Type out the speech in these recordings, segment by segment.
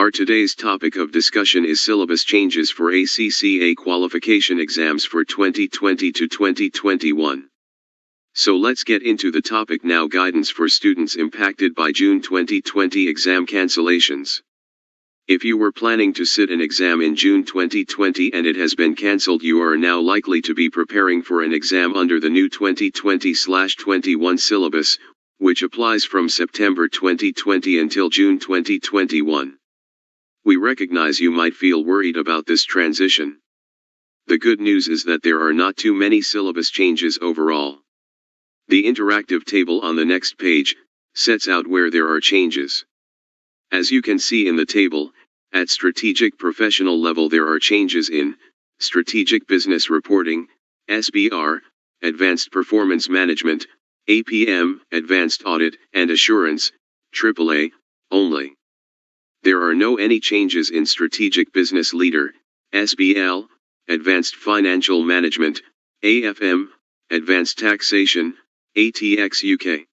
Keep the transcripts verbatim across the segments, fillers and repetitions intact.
Our today's topic of discussion is syllabus changes for A C C A qualification exams for twenty twenty to twenty twenty-one. So let's get into the topic now. Guidance for students impacted by June twenty twenty exam cancellations. If you were planning to sit an exam in June twenty twenty and it has been cancelled, you are now likely to be preparing for an exam under the new twenty twenty twenty-one syllabus, which applies from September twenty twenty until June twenty twenty-one. We recognize you might feel worried about this transition. The good news is that there are not too many syllabus changes overall. The interactive table on the next page sets out where there are changes. As you can see in the table, at strategic professional level there are changes in strategic business reporting, S B R, advanced performance management, A P M, advanced audit and assurance, triple A, only. There are no any changes in strategic business leader, S B L, advanced financial management, A F M, advanced taxation, A T X U K.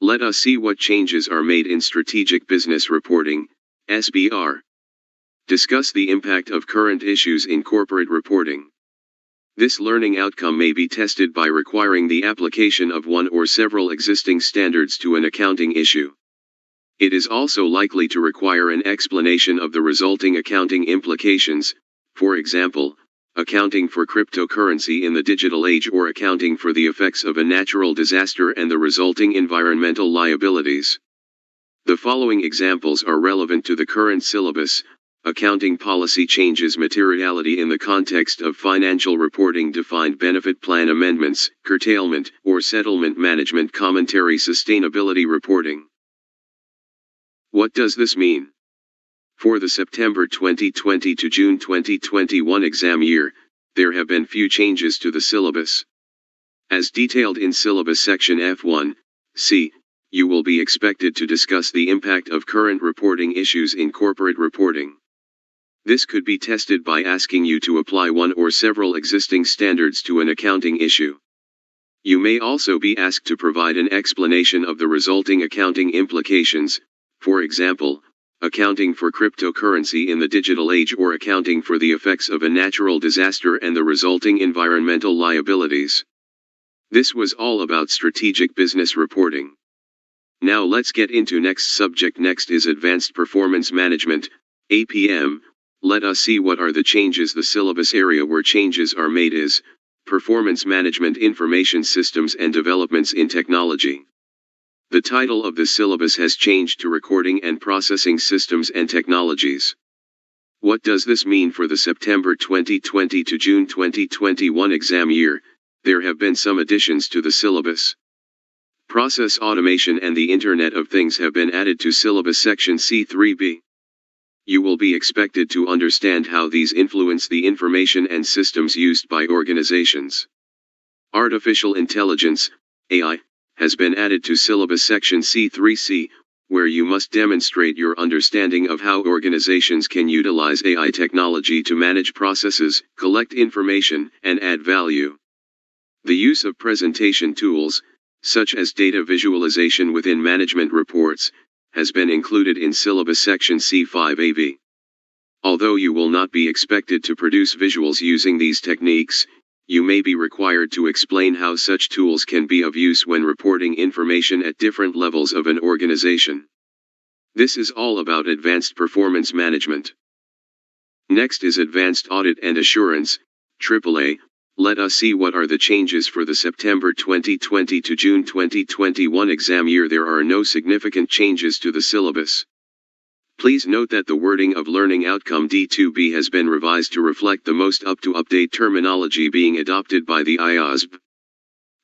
Let us see what changes are made in strategic business reporting, S B R. Discuss the impact of current issues in corporate reporting. This learning outcome may be tested by requiring the application of one or several existing standards to an accounting issue. It is also likely to require an explanation of the resulting accounting implications, for example, accounting for cryptocurrency in the digital age or accounting for the effects of a natural disaster and the resulting environmental liabilities. The following examples are relevant to the current syllabus: accounting policy changes, materiality in the context of financial reporting, defined benefit plan amendments, curtailment or settlement management commentary, sustainability reporting. What does this mean? For the September twenty twenty to June twenty twenty-one exam year, there have been few changes to the syllabus. As detailed in syllabus section F one C, you will be expected to discuss the impact of current reporting issues in corporate reporting. This could be tested by asking you to apply one or several existing standards to an accounting issue. You may also be asked to provide an explanation of the resulting accounting implications, for example, accounting for cryptocurrency in the digital age or accounting for the effects of a natural disaster and the resulting environmental liabilities. This was all about strategic business reporting. Now let's get into next subject. Next is advanced performance management, A P M. Let us see what are the changes. The syllabus area where changes are made is performance management, information systems and developments in technology. The title of the syllabus has changed to Recording and Processing Systems and Technologies. What does this mean for the September twenty twenty to June twenty twenty-one exam year? There have been some additions to the syllabus. Process automation and the Internet of Things have been added to syllabus section C three B. You will be expected to understand how these influence the information and systems used by organizations. Artificial intelligence, A I, has been added to syllabus section C three C, where you must demonstrate your understanding of how organizations can utilize A I technology to manage processes, collect information, and add value. The use of presentation tools, such as data visualization within management reports, has been included in syllabus section C five A B. Although you will not be expected to produce visuals using these techniques, you may be required to explain how such tools can be of use when reporting information at different levels of an organization. This is all about advanced performance management. Next is advanced audit and assurance, triple A. Let us see what are the changes for the September twenty twenty to June twenty twenty-one exam year. There are no significant changes to the syllabus. Please note that the wording of learning outcome D two B has been revised to reflect the most up-to-update terminology being adopted by the I A S B.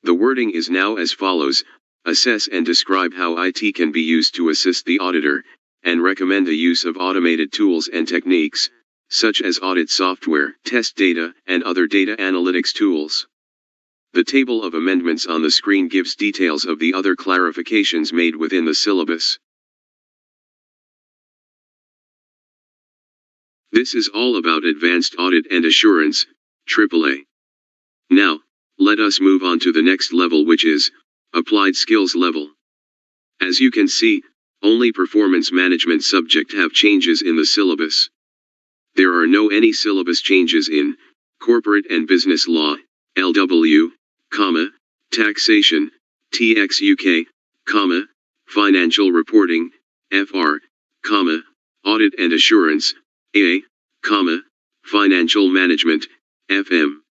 The wording is now as follows: assess and describe how I T can be used to assist the auditor, and recommend the use of automated tools and techniques, such as audit software, test data, and other data analytics tools. The table of amendments on the screen gives details of the other clarifications made within the syllabus. This is all about advanced audit and assurance, triple A. Now, let us move on to the next level, which is applied skills level. As you can see, Only performance management subject have changes in the syllabus. There are no any syllabus changes in corporate and business law, L W, comma, taxation, T X U K, comma, financial reporting, F R, comma, audit and assurance, A A, comma, financial management, F M.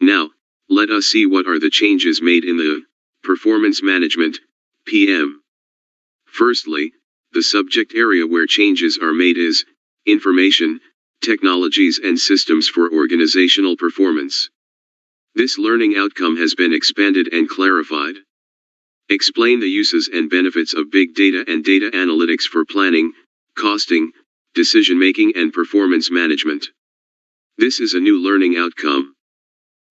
Now, let us see what are the changes made in the performance management, P M. Firstly, the subject area where changes are made is information, technologies and systems for organizational performance. This learning outcome has been expanded and clarified. Explain the uses and benefits of big data and data analytics for planning, costing, decision-making and performance management. This is a new learning outcome.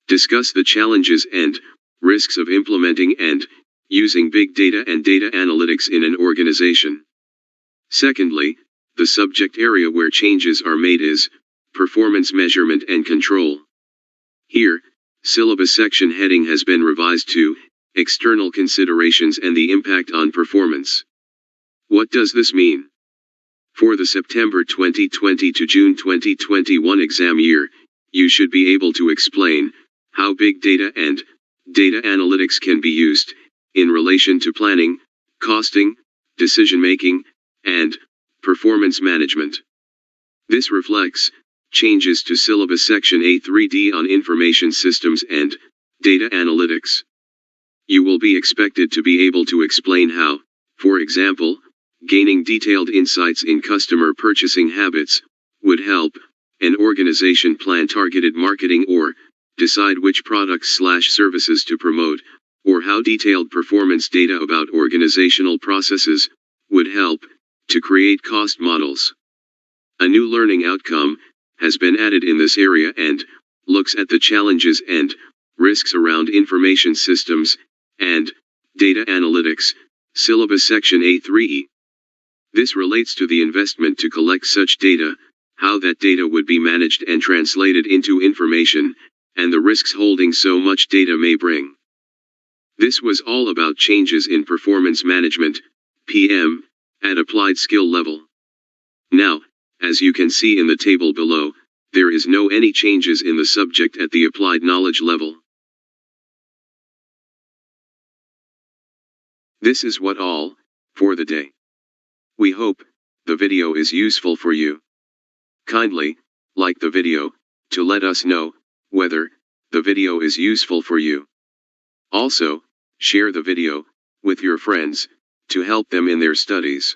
Discuss the challenges and risks of implementing and using big data and data analytics in an organization. Secondly, the subject area where changes are made is performance measurement and control. Here, syllabus section heading has been revised to external considerations and the impact on performance. What does this mean? For the September twenty twenty to June twenty twenty-one exam year, you should be able to explain how big data and data analytics can be used in relation to planning, costing, decision-making, and performance management. This reflects changes to syllabus section A three D on information systems and data analytics. You will be expected to be able to explain how, for example, gaining detailed insights in customer purchasing habits would help an organization plan targeted marketing or decide which products slash services to promote, or how detailed performance data about organizational processes would help to create cost models. A new learning outcome has been added in this area and looks at the challenges and risks around information systems and data analytics, syllabus section A three E. This relates to the investment to collect such data, how that data would be managed and translated into information, and the risks holding so much data may bring. This was all about changes in performance management, P M, at applied skill level. Now, as you can see in the table below, there is no any changes in the subject at the applied knowledge level. This is what all, for the day. We hope the video is useful for you. Kindly, like the video, to let us know whether the video is useful for you. Also, share the video with your friends to help them in their studies.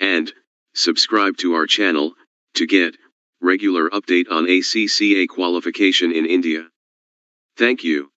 And subscribe to our channel to get regular update on A C C A qualification in India. Thank you.